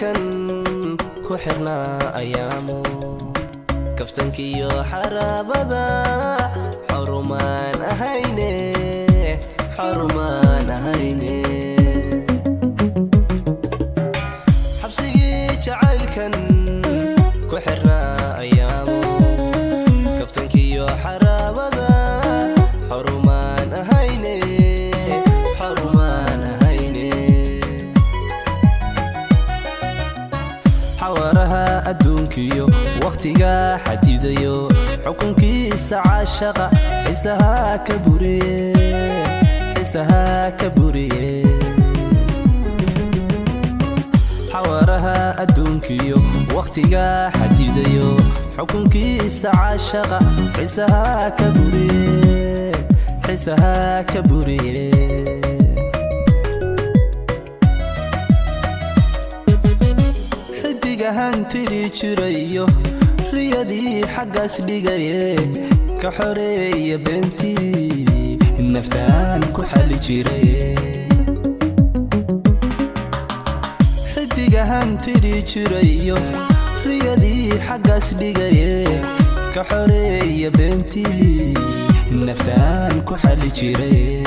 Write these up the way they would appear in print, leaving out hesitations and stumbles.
كان كحرنا أيامه كفتن كيو حرابدا حرمان أهيني حرمان أهيني حبسي جعل كان كحرنا أيامه كفتن كيو حرابدا حرمان أهيني حرمان أهيني حورها أدونكيو وقتيقا حديديو حكمكي ساعة شقة حسها كبوري حسها كبوري حوارها أدونكيو وقتيقا حديديو حكمكي ساعة شقة حسها كبوري حسها كبوري حديقهان تريجريو ريادي حق أسلقاي كحوري يا بنتي النفتان كحل جيري حديقهان تريجريو ريادي حق أسلقاي كحوري يا بنتي النفتان كحل جيري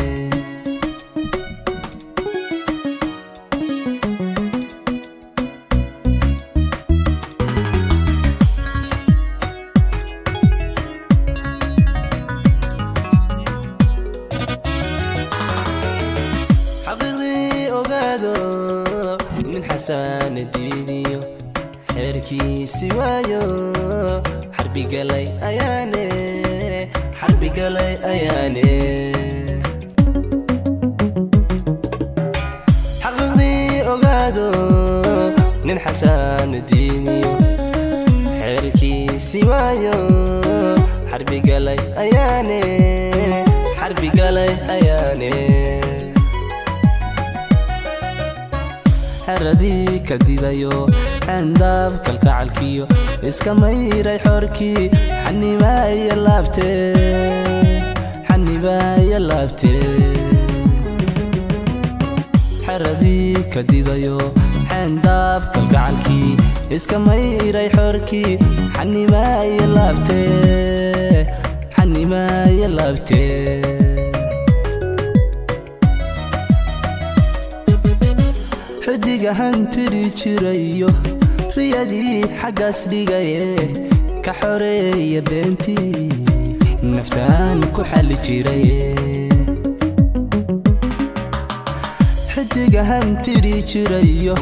من حسن الدينيو حركي سوايو حربي قلي أياني حربي قلي أياني حقدي أقادو من حسن الدينيو حركي سوايو حربي قلي أياني حربي قلي أياني حردي كديدايو عنداب كالقعالكيو اسكامي رايحوركي حني باي اللابتي حني باي اللابتي حردي كديدايو عنداب كالقعالكي اسكامي رايحوركي حني باي اللابتي حني باي اللابتي حديقهان تريجريو ريادي حق أسلقاي كحوري يا بنتي النفتان كحل جيري حديقهان تريجريو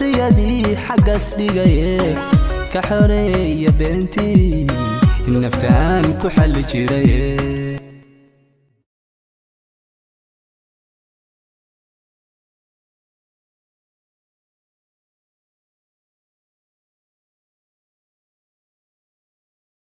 ريادي حق أسلقاي كحوري يا بنتي النفتان كحل جيري.